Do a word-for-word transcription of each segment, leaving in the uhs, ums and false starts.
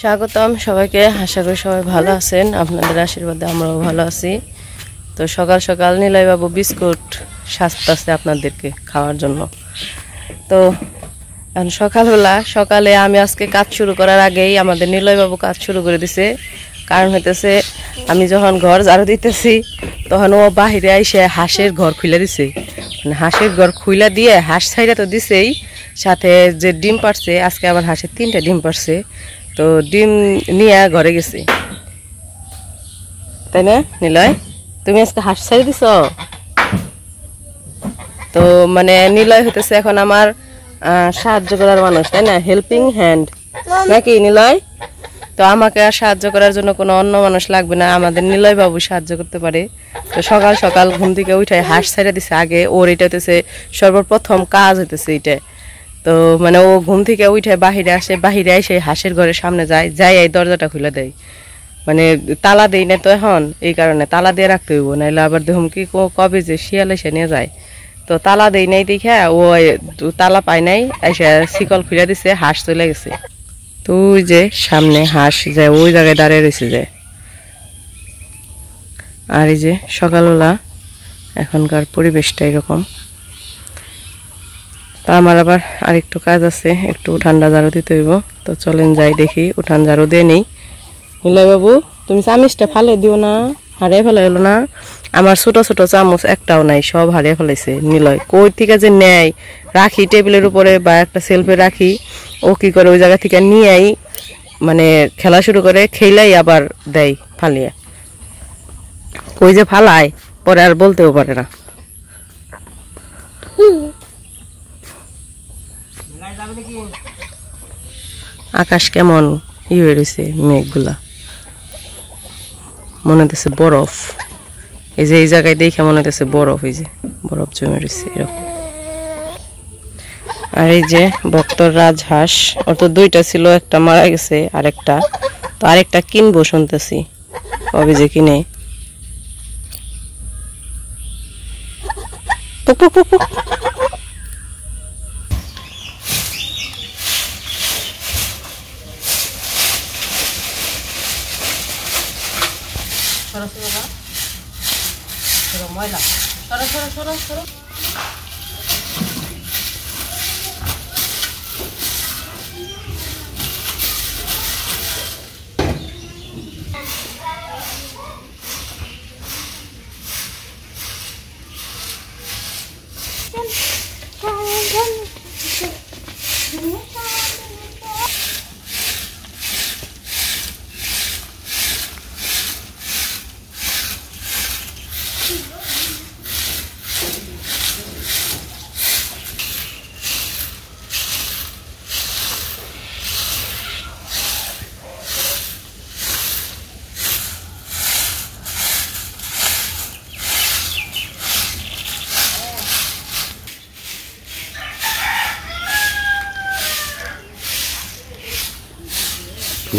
স্বাগতম সবাইকে। আশা করি সবাই ভালো আছেন, আপনাদের আশীর্বাদে আমরাও ভালো আছি। তো সকাল সকাল নিলয়বাবু বিস্কুট সাজতেছে আপনাদেরকে খাওয়ার জন্য। তো এখন সকালবেলা সকালে আমি আজকে কাজ শুরু করার আগেই আমাদের নিলয়বাবু কাজ শুরু করে দিছে। কারণ হইতেছে আমি যখন ঘর ঝাড়ু দিতেছি তখন ও বাহিরে এসে হাঁসের ঘর খুলে দিছে। মানে হাঁসের ঘর খুলে দিয়ে হাঁস ছাইরা তো দিছেই, সাথে যে ডিম পারছে, আজকে আবার হাঁসের তিনটা ডিম পারছে, তো ডিম নিয়ে ঘরে গেছে, তাই না নিলয়? তুমি আজকে হাঁস ছাইড়া দিছ। তো মানে নিলয় হইতেছে এখন আমার সাহায্য করার মানুষ, তাই না? হেল্পিং হ্যান্ড নাকি নিলয়? তো আমাকে আর সাহায্য করার জন্য কোনো অন্য মানুষ লাগবে না, আমাদের নিলয় বাবু সাহায্য করতে পারে। তো সকাল সকাল ঘুম থেকে উঠায় হাঁস ছাইড়া দিছে আগে ওর, এটা হইতেছে সর্বপ্রথম কাজ হইতেছে এটা। তো মানে ও ঘুম থেকে উঠে বাহিরে আসে, বাহিরে এসে হাঁসের ঘরের সামনে যায়, যাই এই দরজাটা খুলে দেয়। মানে তালা দেই না তো এখন, এই কারণে তালা দিয়ে রাখতে হইব, নাহলে আবার দেখুন কি কবে যে শিয়াল এসে নিয়ে যায়। তো তালা দেই নাই দেখে ও তালা পায় নাই, এসে শিকল খুলে দিছে, হাঁস চলে গেছে। তো ওই যে সামনে হাঁস যায়, ওই জায়গায় দাঁড়িয়ে রয়েছে যে। আর এই যে সকালবেলা এখনকার পরিবেশটা এরকম। তা আমার আবার আরেকটু কাজ আছে, একটু উঠানটা ঝাড়ু দিতে হইব। তো চলেন যাই দেখি উঠান ঝাড়ু দিয়ে নেই। নিলয়বাবু তুমি চামিচটা ফালে দিও না, হারিয়ে ফেলা হলো না? আমার ছোট ছোট চামচ একটাও নাই, সব হারিয়ে ফেলাইছে নিলয়। কই থেকে যে নেয়, রাখি টেবিলের উপরে বা একটা সেলফে রাখি, ও কি করে ওই জায়গা থেকে নিয়েই মানে খেলা শুরু করে, খেলাই আবার দেয় ফালিয়ে। কই যে ফালায় পরে আর বলতেও পারে না। আকাশ কেমন ই হয়ে রয়েছে, মেঘগুলা মনে হতেছে বরফ। এই যে এই জায়গায় দেখে মনে হতেছে বরফ, এই যে বরফ জমে রয়েছে এরকম। আর এই যে ভক্তরাজ হাঁস, ওর তো দুইটা ছিল, একটা মারা গেছে আরেকটা, তো আরেকটা কিনবো শুনতেছি, কবে যে কিনে।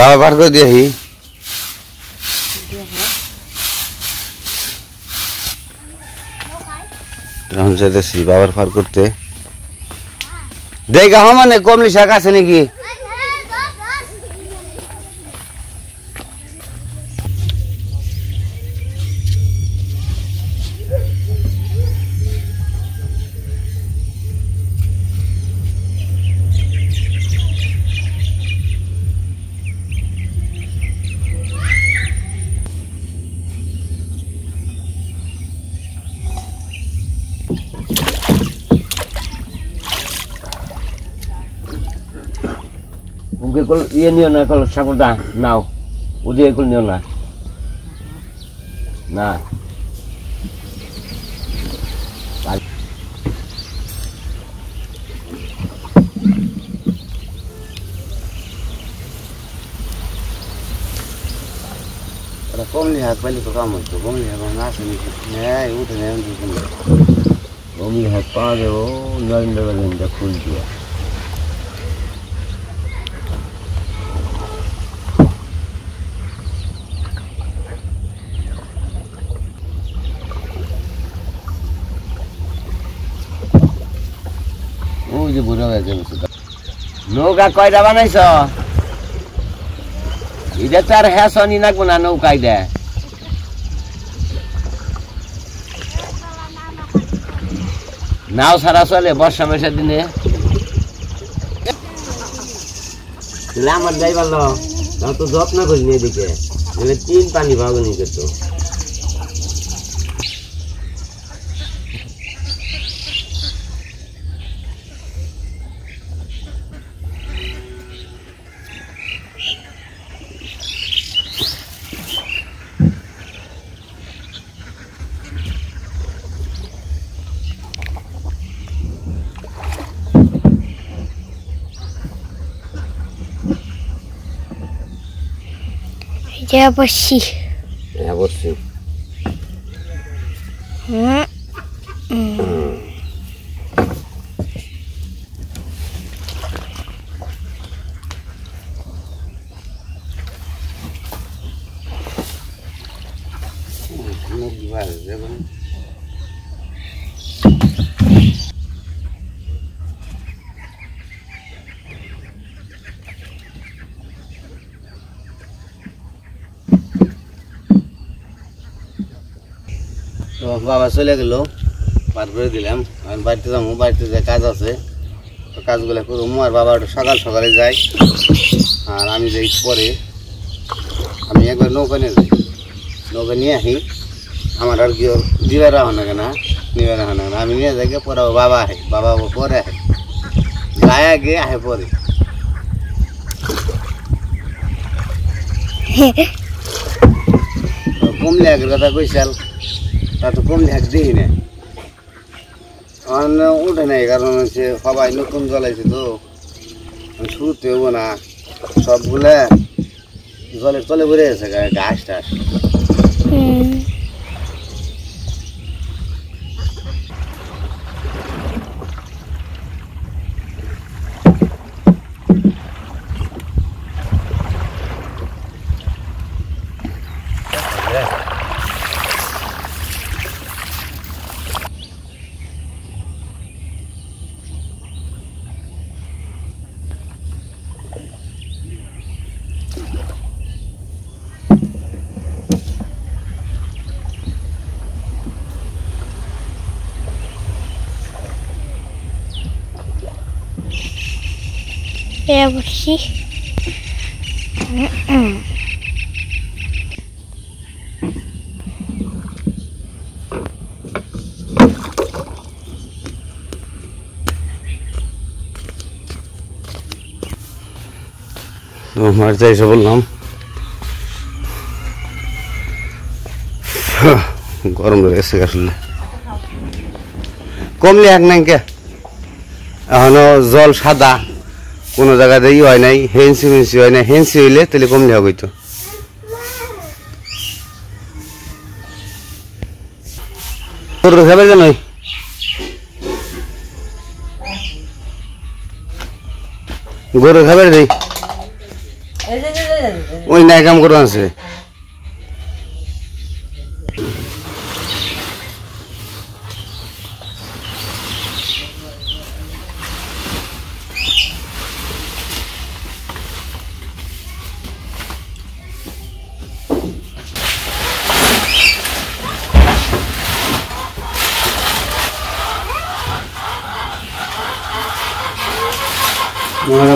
বাবা বার করে দিয়ে বাবার পার করতে দেখা মানে কমলি শাক আছে নাকি? ইয়ে নিও না, কল সাগর দা নাও, ওদিকে কল নিও না না। কমলি হাত পাইলে তো কাম হইতো, কমলি হাত না শুনি হ্যাঁ উঠে নেই, কমলি হাত পা দেবো নরেন্দ্র নরেন্দ্র খুল দিয়ে। নৌকা কয়টা বানাইছ? Ida tar hai soni nak banana ukai deh. Nau sarasole bos sama sedini. Selamat day balo. Kau tu job nak kujni dike. Jadi tin pani bawa ni gitu. Я почти. Я вот все. বাবা চলে গেল, পার করে দিলাম। আমি বাড়িতে যাবো, বাড়িতে যে কাজ আছে তো কাজগুলো করবো। আর বাবা একটু সকাল সকালে যাই, আর আমি যাই পরে। আমি একবার নৌকা নিয়ে যাই, নৌকা নিয়ে আসি। আমার আর কি দিবে রাখো না কেন, নিবে রাখো না কেন, আমি নিয়ে যাই। পরে বাবা আসে, বাবা পরে আসে, যায় আগে আসে পরে। কমলে আগের কথা কইসাল, তা তো কমলে এক দিই না, উঠে নাই। কারণ হচ্ছে সবাই নতুন জ্বলাইছে তো, শুরুতে হবো না, সবগুলা জলে চলে বেড়ে গেছে ঘাস টাস। Yeah, we'll see. Mm-mm. No, my days are long. God, I'm going to say it. Come here, Nanka. Oh, no, Zol Shada. কোনো জায়গাতে ই হয় নাই, হেন্সি মেন্সি হয় না। হেন্সি হইলে তাহলে কমলে হবে তো। গরু খাবার দেই, ওই নাই কাম করে আছে।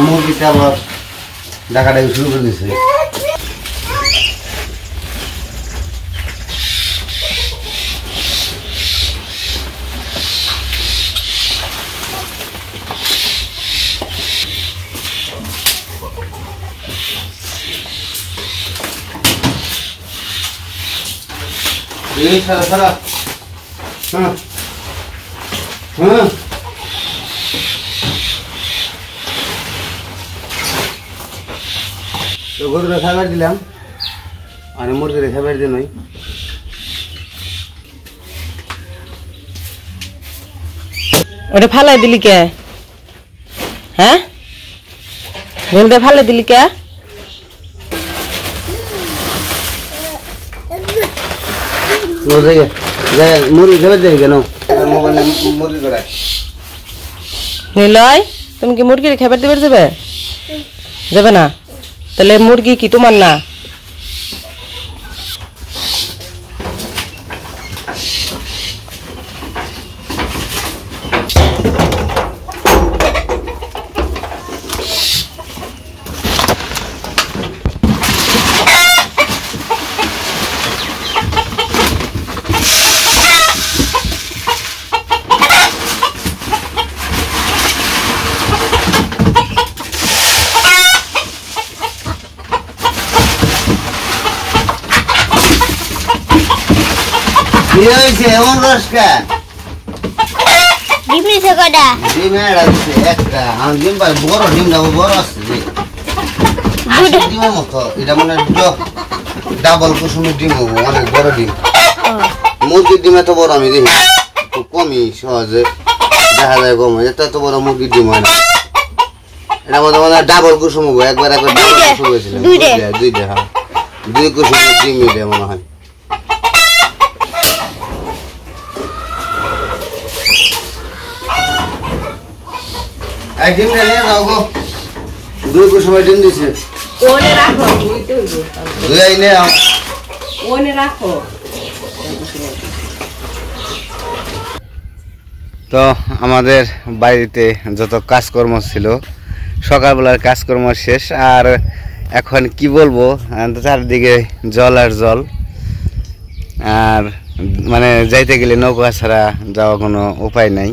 মুরগিটা আবার ডাকাটাকে শুরু করে দিচ্ছে। হ্যাঁ হ্যাঁ গরুরা খাবার দিলাম, আর মুরগিরা খাবার দিয়ে নয়। ওটা ফালাই দিলি কে? হ্যাঁ, গোলটা ফালাই দিলি কে? মুরগি খাবার দেয় কেন? মুরগি করা নিলয়, তুমি কি মুরগির খাবার দিবে? যাবে যাবে না। তাহলে মুরগি কি তোমার না? মুরগির ডিমে তো বড় আমি দেখি কমই সহজে দেখা যায়, কম এটা তো বড় মুরগির ডিম হয় না, এটা মধ্যে মনে হয় ডাবল কুসুম হবো। একবার একবার দুইটা হ্যাঁ দুই কুসুমের ডিম এটা মনে হয়। ডিমটা নিয়ে যাও গো, দুই কুসুমের ডিম দিছে রাখো। তো আমাদের বাড়িতে যত কাজকর্ম ছিল সকালবেলার কাজকর্ম শেষ, আর এখন কি বলবো চারদিকে জল আর জল, আর মানে যাইতে গেলে নৌকা ছাড়া যাওয়া কোনো উপায় নাই,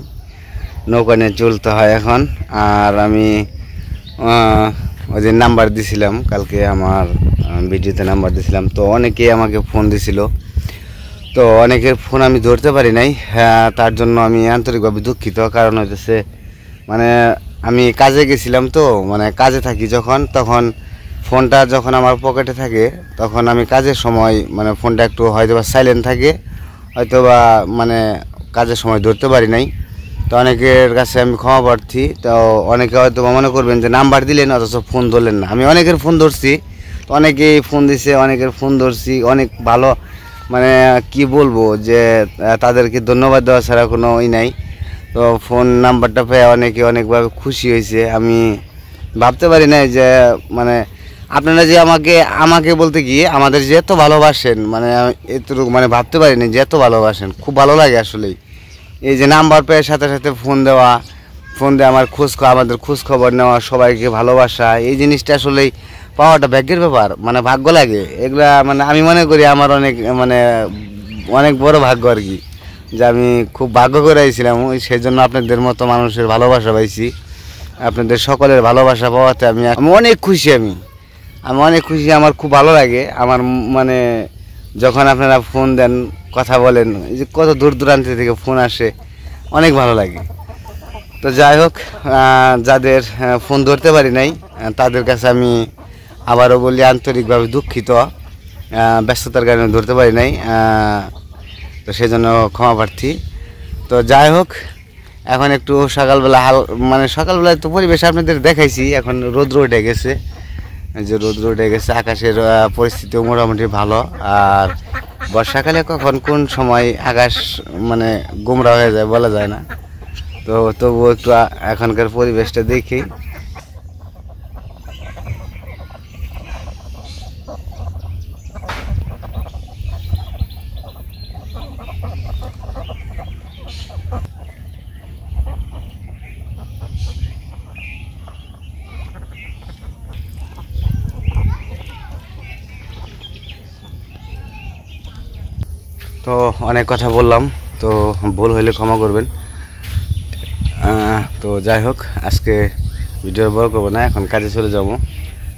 নৌকা নিয়ে চলতে হয় এখন। আর আমি ওই যে নাম্বার দিছিলাম কালকে আমার ভিডিওতে নাম্বার দিছিলাম, তো অনেকেই আমাকে ফোন দিছিল, তো অনেকের ফোন আমি ধরতে পারি নাই, হ্যাঁ তার জন্য আমি আন্তরিকভাবে দুঃখিত। কারণ হইতেছে মানে আমি কাজে গেছিলাম, তো মানে কাজে থাকি যখন, তখন ফোনটা যখন আমার পকেটে থাকে তখন আমি কাজের সময় মানে ফোনটা একটু হয়তো বা সাইলেন্ট থাকে, হয়তো বা মানে কাজের সময় ধরতে পারি নাই, তো অনেকের কাছে আমি ক্ষমা প্রার্থী। তো অনেকে হয়তো মনে করবেন যে নাম্বার দিলেন অথচ ফোন ধরলেন না, আমি অনেকের ফোন ধরছি, তো অনেকেই ফোন দিছে, অনেকের ফোন ধরছি, অনেক ভালো মানে কি বলবো যে তাদেরকে ধন্যবাদ দেওয়া ছাড়া কোনো ই নাই। তো ফোন নাম্বারটা পেয়ে অনেকে অনেকভাবে খুশি হয়েছে, আমি ভাবতে পারি নাই যে মানে আপনারা যে আমাকে আমাকে বলতে গিয়ে আমাদের যে এত ভালোবাসেন, মানে এতটুকু মানে ভাবতে পারিনি যে এত ভালোবাসেন, খুব ভালো লাগে আসলেই। এই যে নাম্বার পেয়ে সাথে সাথে ফোন দেওয়া, ফোন দিয়ে আমার খোঁজ আমাদের খোঁজ খবর নেওয়া, সবাইকে ভালোবাসা, এই জিনিসটা আসলেই পাওয়াটা ভাগ্যের ব্যাপার, মানে ভাগ্য লাগে এগুলা, মানে আমি মনে করি আমার অনেক মানে অনেক বড় ভাগ্য আর কি, যে আমি খুব ভাগ্য করে আইছিলাম, সেই জন্য আপনাদের মতো মানুষের ভালোবাসা পাইছি, আপনাদের সকলের ভালোবাসা পাওয়াতে আমি আমি অনেক খুশি, আমি আমি অনেক খুশি, আমার খুব ভালো লাগে। আমার মানে যখন আপনারা ফোন দেন, কথা বলেন, এই যে কত দূর দূরান্ত থেকে ফোন আসে, অনেক ভালো লাগে। তো যাই হোক, যাদের ফোন ধরতে পারি নাই তাদের কাছে আমি আবারও বলি আন্তরিকভাবে দুঃখিত, ব্যস্ততার কারণে ধরতে পারি নাই, তো সেই জন্য ক্ষমা প্রার্থী। তো যাই হোক, এখন একটু সকালবেলা হাল মানে সকালবেলায় তো পরিবেশ আপনাদের দেখাইছি, এখন রৌদ্র উঠে গেছে, যে রৌদ্র উঠে গেছে, আকাশের পরিস্থিতিও মোটামুটি ভালো। আর বর্ষাকালে কখন কোন সময় আকাশ মানে গোমরা হয়ে যায় বলা যায় না, তো তবুও একটু এখনকার পরিবেশটা দেখি। তো অনেক কথা বললাম, তো ভুল হইলে ক্ষমা করবেন। তো যাই হোক, আজকে ভিডিও বড় করবো না, এখন কাজে চলে যাব,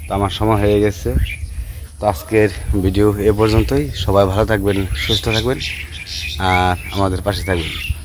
তো আমার সময় হয়ে গেছে। তো আজকের ভিডিও এ পর্যন্তই, সবাই ভালো থাকবেন, সুস্থ থাকবেন, আর আমাদের পাশে থাকবেন।